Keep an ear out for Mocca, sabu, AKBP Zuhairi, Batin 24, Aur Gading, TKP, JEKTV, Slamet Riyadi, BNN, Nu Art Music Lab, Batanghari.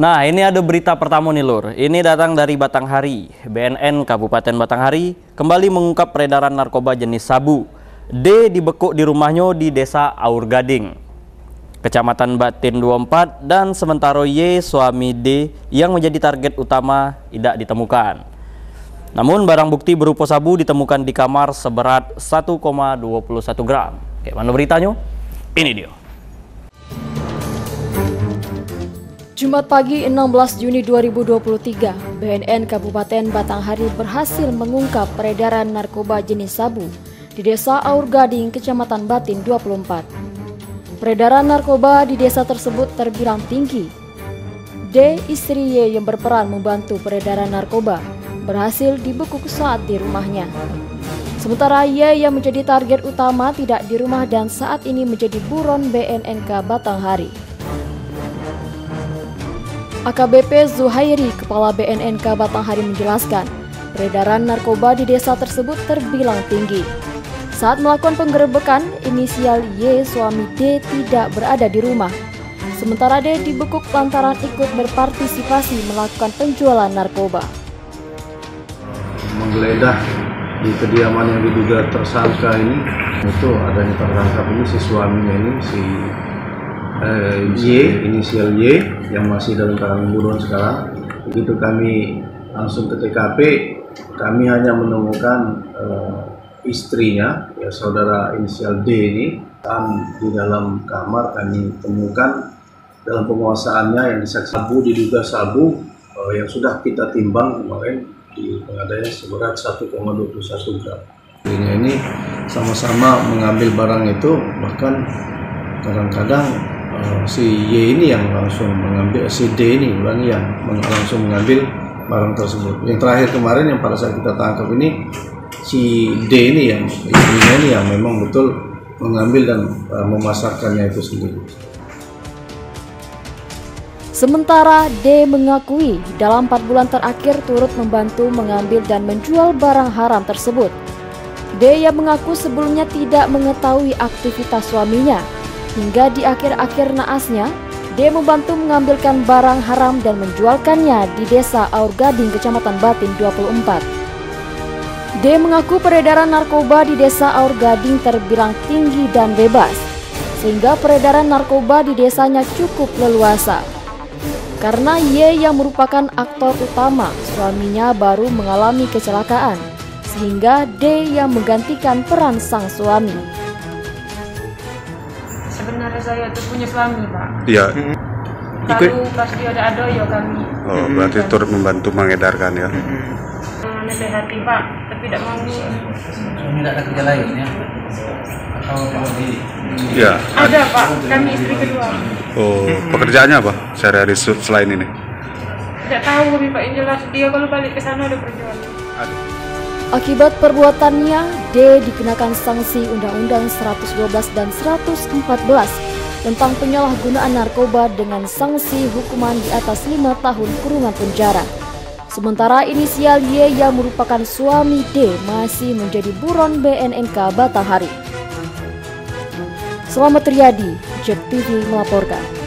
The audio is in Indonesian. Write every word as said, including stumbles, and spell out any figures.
Nah, ini ada berita pertama nih Lur. Ini datang dari Batanghari. B N N Kabupaten Batanghari kembali mengungkap peredaran narkoba jenis sabu. D dibekuk di rumahnya di Desa Aur Gading, Kecamatan Batin dua puluh empat, dan sementara Y, suami D, yang menjadi target utama tidak ditemukan. Namun barang bukti berupa sabu ditemukan di kamar seberat satu koma dua satu gram. Oke, mana beritanya? Ini dia. Jumat pagi enam belas Juni dua ribu dua puluh tiga, B N N Kabupaten Batanghari berhasil mengungkap peredaran narkoba jenis sabu di Desa Aur Gading, Kecamatan Batin dua puluh empat. Peredaran narkoba di desa tersebut terbilang tinggi. D, istri Y yang berperan membantu peredaran narkoba, berhasil dibekuk saat di rumahnya. Sementara Y yang menjadi target utama tidak di rumah dan saat ini menjadi buron B N N K Batanghari. A K B P Zuhairi, Kepala B N N K Batanghari menjelaskan, peredaran narkoba di desa tersebut terbilang tinggi. Saat melakukan penggerebekan, inisial Y, suami D, tidak berada di rumah. Sementara D dibekuk lantaran ikut berpartisipasi melakukan penjualan narkoba. Menggeledah di kediaman yang diduga tersangka ini, itu adanya tertangkap ini si suaminya ini, si Eh, Y, inisial Y yang masih dalam kalangan buruan sekarang. Begitu kami langsung ke T K P, kami hanya menemukan eh, istrinya, ya, saudara inisial D ini, dan di dalam kamar kami temukan dalam penguasaannya yang disaksikan sabu, diduga sabu eh, yang sudah kita timbang kemarin di pengadaian seberat satu koma dua satu gram. Ini sama-sama mengambil barang itu, bahkan kadang-kadang si Y ini yang langsung mengambil, si D ini yang langsung mengambil barang tersebut. Yang terakhir kemarin yang pada saat kita tangkap ini, si D ini yang istrinya ini yang memang betul mengambil dan uh, memasarkannya itu sendiri. Sementara D mengakui dalam empat bulan terakhir turut membantu mengambil dan menjual barang haram tersebut. D yang mengaku sebelumnya tidak mengetahui aktivitas suaminya. Hingga di akhir-akhir naasnya, D membantu mengambilkan barang haram dan menjualkannya di Desa Aur Gading, Kecamatan Batin dua puluh empat. D mengaku peredaran narkoba di Desa Aur Gading terbilang tinggi dan bebas, sehingga peredaran narkoba di desanya cukup leluasa. Karena Y yang merupakan aktor utama, suaminya baru mengalami kecelakaan, sehingga D yang menggantikan peran sang suami. Sebenarnya saya itu punya suami, Pak. Iya. Lalu pasti ada ada ya kami. Oh, berarti hmm. turut membantu mengedarkan ya. Hmm. Nilai hati, Pak, tapi tidak mau. Ini tidak ada kerja lain ya? Atau di? Iya. Ada, Pak. Kami istri kedua. Oh, pekerjaannya apa sehari-hari selain ini? Tidak tahu, kami Pak. Yang jelas dia kalau balik ke sana ada perjuangan. Ada. Akibat perbuatannya, D dikenakan sanksi Undang-Undang seratus dua belas dan seratus empat belas tentang penyalahgunaan narkoba dengan sanksi hukuman di atas lima tahun kurungan penjara. Sementara inisial Y yang merupakan suami D masih menjadi buron B N N K Batanghari. Slamet Riyadi, J E K T V melaporkan.